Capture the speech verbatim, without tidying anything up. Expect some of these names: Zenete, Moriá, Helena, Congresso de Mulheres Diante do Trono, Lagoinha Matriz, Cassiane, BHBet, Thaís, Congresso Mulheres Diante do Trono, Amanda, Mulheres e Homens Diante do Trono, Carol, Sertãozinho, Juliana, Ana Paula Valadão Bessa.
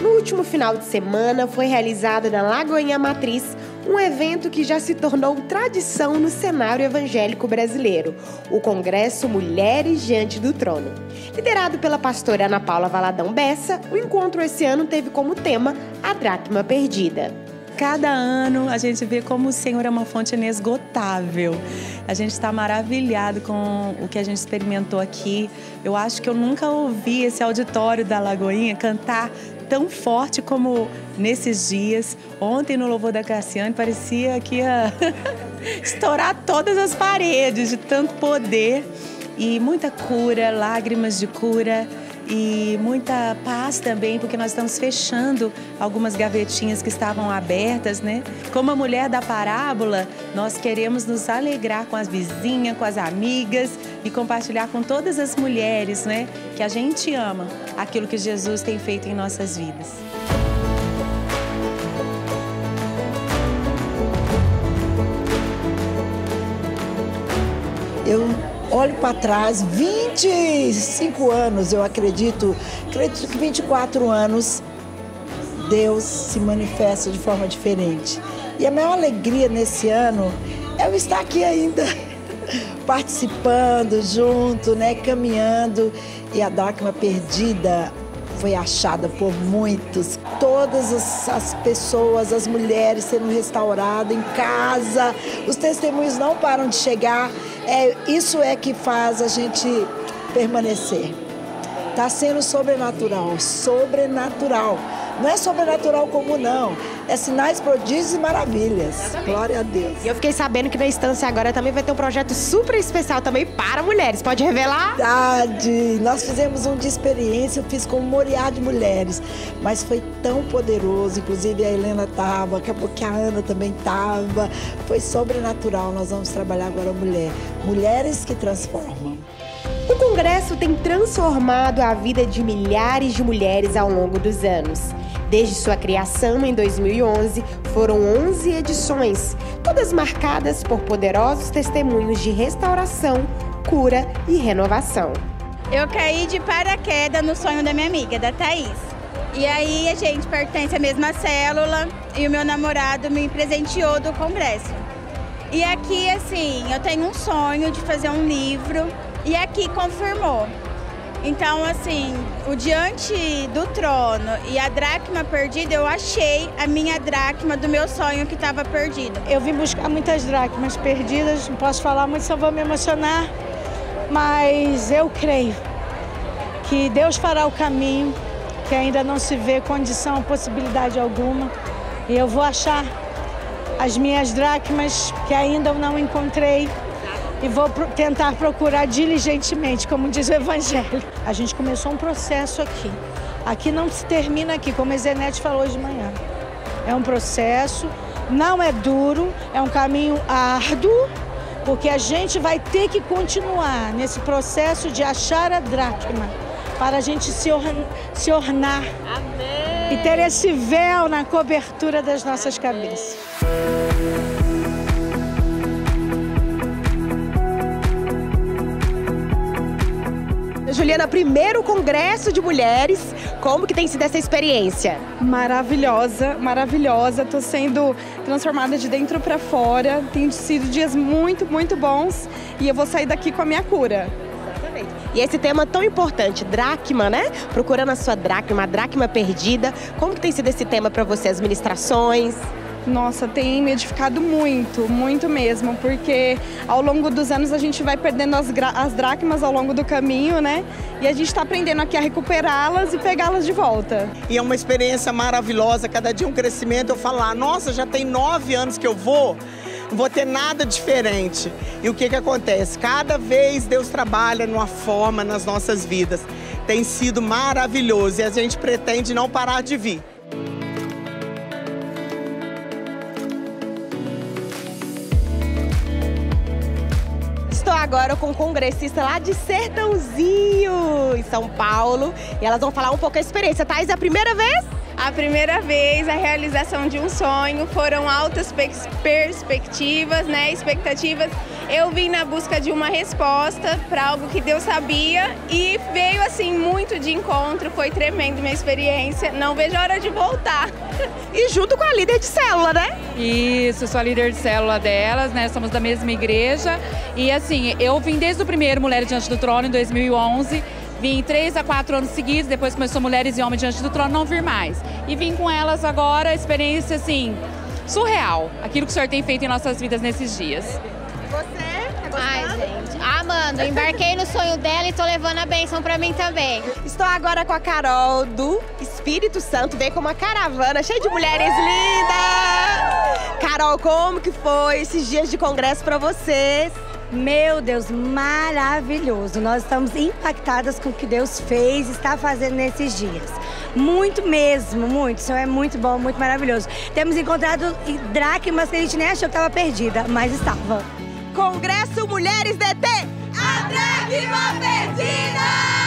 No último final de semana, foi realizado na Lagoinha Matriz um evento que já se tornou tradição no cenário evangélico brasileiro, o Congresso Mulheres Diante do Trono. Liderado pela pastora Ana Paula Valadão Bessa, o encontro esse ano teve como tema a dracma perdida. Cada ano a gente vê como o Senhor é uma fonte inesgotável. A gente está maravilhado com o que a gente experimentou aqui. Eu acho que eu nunca ouvi esse auditório da Lagoinha cantar tão forte como nesses dias. Ontem, no louvor da Cassiane, parecia que ia estourar todas as paredes de tanto poder. E muita cura, lágrimas de cura e muita paz também, porque nós estamos fechando algumas gavetinhas que estavam abertas, né? Como a mulher da parábola, nós queremos nos alegrar com as vizinhas, com as amigas e compartilhar com todas as mulheres, né, que a gente ama, aquilo que Jesus tem feito em nossas vidas. Eu olho para trás, vinte e cinco anos, eu acredito, acredito que vinte e quatro anos, Deus se manifesta de forma diferente. E a maior alegria nesse ano é eu estar aqui ainda, participando junto, né, caminhando. E a dracma perdida foi achada por muitos. Todas as, as pessoas, as mulheres sendo restauradas em casa, os testemunhos não param de chegar. É, isso é que faz a gente permanecer. Está sendo sobrenatural, sobrenatural. Não é sobrenatural comum, não. É sinais, prodígios e maravilhas. Exatamente. Glória a Deus. E eu fiquei sabendo que na instância agora também vai ter um projeto super especial também para mulheres. Pode revelar? Verdade. Nós fizemos um de experiência, eu fiz com o Moriá de mulheres. Mas foi tão poderoso. Inclusive a Helena estava, acabou que a Ana também estava. Foi sobrenatural. Nós vamos trabalhar agora a mulher. Mulheres que transformam. O Congresso tem transformado a vida de milhares de mulheres ao longo dos anos. Desde sua criação, em dois mil e onze, foram onze edições, todas marcadas por poderosos testemunhos de restauração, cura e renovação. Eu caí de paraquedas no sonho da minha amiga, da Thaís. E aí a gente pertence à mesma célula e o meu namorado me presenteou do Congresso. E aqui, assim, eu tenho um sonho de fazer um livro. E aqui confirmou. Então, assim, o Diante do Trono e a dracma perdida, eu achei a minha dracma do meu sonho que estava perdida. Eu vim buscar muitas dracmas perdidas, não posso falar muito, só vou me emocionar. Mas eu creio que Deus fará o caminho, que ainda não se vê condição, possibilidade alguma. E eu vou achar as minhas dracmas que ainda eu não encontrei. E vou tentar procurar diligentemente, como diz o Evangelho. A gente começou um processo aqui. Aqui não se termina aqui, como a Zenete falou hoje de manhã. É um processo, não é duro, é um caminho árduo, porque a gente vai ter que continuar nesse processo de achar a dracma, para a gente se, or se ornar. Amém. E ter esse véu na cobertura das nossas Amém. Cabeças. Juliana, primeiro Congresso de Mulheres, como que tem sido essa experiência? Maravilhosa, maravilhosa, estou sendo transformada de dentro para fora, tem sido dias muito, muito bons e eu vou sair daqui com a minha cura. Exatamente. E esse tema tão importante, dracma, né? Procurando a sua dracma, a dracma perdida, como que tem sido esse tema para você, as ministrações? Nossa, tem me edificado muito, muito mesmo, porque ao longo dos anos a gente vai perdendo as, as dracmas ao longo do caminho, né? E a gente está aprendendo aqui a recuperá-las e pegá-las de volta. E é uma experiência maravilhosa, cada dia um crescimento. Eu falo, ah, nossa, já tem nove anos que eu vou, não vou ter nada diferente. E o que que acontece? Cada vez Deus trabalha numa forma nas nossas vidas. Tem sido maravilhoso e a gente pretende não parar de vir. agora com o congressista lá de Sertãozinho, em São Paulo. E elas vão falar um pouco a experiência. Thaís, é a primeira vez? A primeira vez, a realização de um sonho, foram altas perspectivas, né, expectativas. Eu vim na busca de uma resposta para algo que Deus sabia e veio assim muito de encontro, foi tremendo minha experiência, não vejo a hora de voltar. E junto com a líder de célula, né? Isso, sou a líder de célula delas, né, somos da mesma igreja. E assim, eu vim desde o primeiro Mulheres Diante do Trono, em dois mil e onze. Vim três a quatro anos seguidos, depois começou Mulheres e Homens Diante do Trono, não vir mais. E vim com elas agora, experiência assim, surreal. Aquilo que o senhor tem feito em nossas vidas nesses dias. E você? Tá Ai, gente. Amanda, embarquei no sonho dela e tô levando a bênção pra mim também. Estou agora com a Carol do Espírito Santo, veio com uma caravana cheia de mulheres lindas. Carol, como que foi esses dias de congresso pra vocês? Meu Deus, maravilhoso! Nós estamos impactadas com o que Deus fez e está fazendo nesses dias. Muito mesmo, muito. O Senhor é muito bom, muito maravilhoso. Temos encontrado dracmas que a gente nem achou que estava perdida, mas estava. Congresso Mulheres D T, a dracma perdida!